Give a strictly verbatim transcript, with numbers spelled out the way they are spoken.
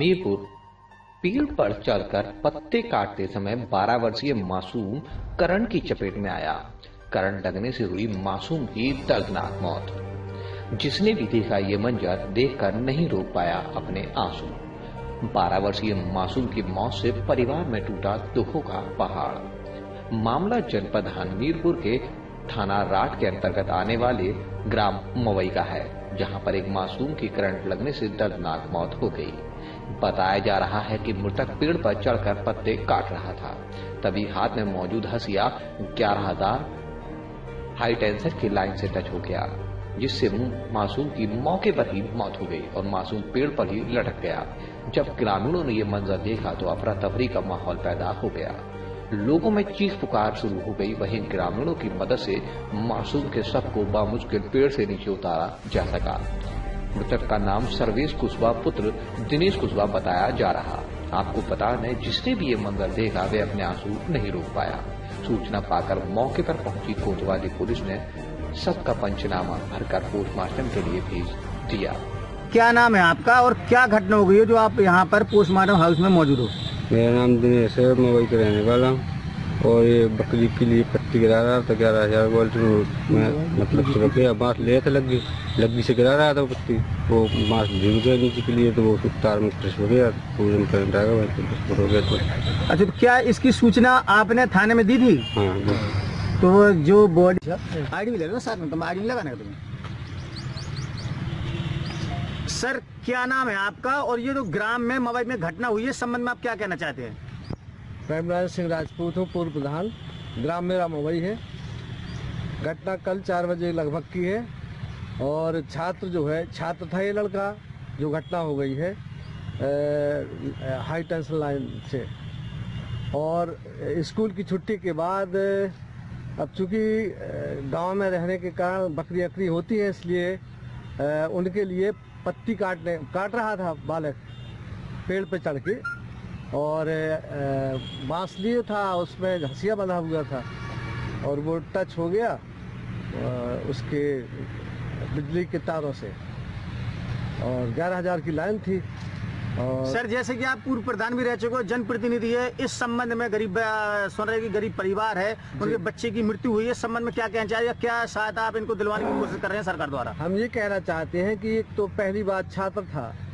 हमीरपुर पेड़ पर चढ़कर पत्ते काटते समय बारह वर्षीय मासूम करण की चपेट में आया। करंट लगने से हुई मासूम की दर्दनाक मौत। जिसने भी देखा ये मंजर देखकर नहीं रोक पाया अपने आंसू। बारह वर्षीय मासूम की मौत से परिवार में टूटा दुखों का पहाड़। मामला जनपद हमीरपुर के थाना राठ के अंतर्गत आने वाले ग्राम मवाई का है, जहां पर एक मासूम की करंट लगने से दर्दनाक मौत हो गई। बताया जा रहा है कि मृतक पेड़ पर चढ़कर पत्ते काट रहा था, तभी हाथ में मौजूद हसिया ग्यारह हजार हाई टेंशन की लाइन से टच हो गया, जिससे मासूम की मौके पर ही मौत हो गई और मासूम पेड़ पर ही लटक गया। जब ग्रामीणों ने यह मंजर देखा तो अफरा तफरी का माहौल पैदा हो गया। लोगों में चीख पुकार शुरू हो गई। वहीं ग्रामीणों की मदद से मासूम के शव को बामुश्किल पेड़ से नीचे उतारा जा सका। मृतक का नाम सर्वेश कुशवाहा पुत्र दिनेश कुशवाहा बताया जा रहा। आपको पता नहीं, जिसने भी ये मंजर देखा वे अपने आंसू नहीं रोक पाया। सूचना पाकर मौके पर पहुंची कोतवाली पुलिस ने सब का पंचनामा भरकर पोस्टमार्टम के लिए भेज दिया। क्या नाम है आपका और क्या घटना हो गई है जो आप यहाँ पर पोस्टमार्टम हाउस में मौजूद हो? मेरा नाम दिनेश है, मवाई के रहने वाला हूँ और ये बकरी के लिए पत्ती गिरा रहा था। ग्यारह हजार वोल्ट मतलब सुबह गया, बांस ले था लगी लगी से गिरा रहा था पत्ती, वो बांस गिर गया नीचे के लिए, तो वो तार में फ्रेश हो गया, पूरे में करंट आ गया। अच्छा, क्या इसकी सूचना आपने थाने में दी थी? हाँ, तो जो बॉडी आईडी भी ले लो साथ में, तुम आईडी लगाना तुम्हें। सर, क्या नाम है आपका और ये जो ग्राम में मवाई में घटना हुई है, संबंध में आप क्या कहना चाहते हैं? रामलाल सिंह राजपूत हूँ, पूर्व बुधाल, ग्राम मेरा मवाई है। घटना कल चार बजे लगभग की है और छात्र जो है छात्र था ये लड़का, जो घटना हो गई है ए, हाई टेंशन लाइन से, और स्कूल की छुट्टी के बाद अब चूँकि गांव में रहने के कारण बकरी अकरी होती है, इसलिए उनके लिए पत्ती काटने काट रहा था बालक पेड़ पे चढ़ के, और बांस लिए था, उसमें हंसिया बंधा हुआ था और वो टच हो गया उसके बिजली के तारों से और ग्यारह हजार की लाइन थी। और सर, जैसे कि आप पूर्व प्रधान भी रह चुके हो, जनप्रतिनिधि है, इस संबंध में गरीब सुन रहे कि गरीब परिवार है, उनके बच्चे की मृत्यु हुई है, संबंध में क्या कहना चाहिए, क्या सहायता आप इनको दिलवाने की कोशिश कर रहे हैं सरकार द्वारा? हम ये कहना चाहते हैं कि एक तो पहली बात छात्र था,